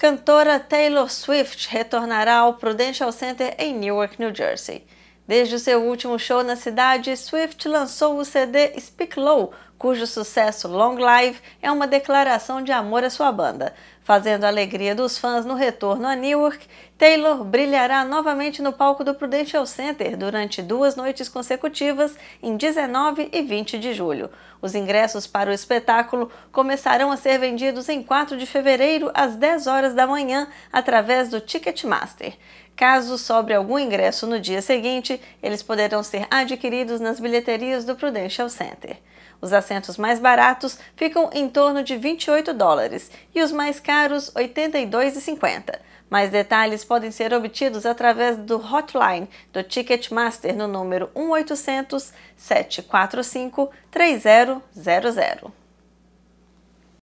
Cantora Taylor Swift retornará ao Prudential Center em Newark, New Jersey. Desde o seu último show na cidade, Swift lançou o CD Speak Low, cujo sucesso Long Live é uma declaração de amor à sua banda. Fazendo a alegria dos fãs no retorno a Newark, Taylor brilhará novamente no palco do Prudential Center durante 2 noites consecutivas em 19 e 20 de julho. Os ingressos para o espetáculo começarão a ser vendidos em 4 de fevereiro às 10 horas da manhã através do Ticketmaster. Caso sobre algum ingresso no dia seguinte, eles poderão ser adquiridos nas bilheterias do Prudential Center. Os assentos mais baratos ficam em torno de $28 e os mais caros $82,50. Mais detalhes podem ser obtidos através do hotline do Ticketmaster no número 1-800-745-3000.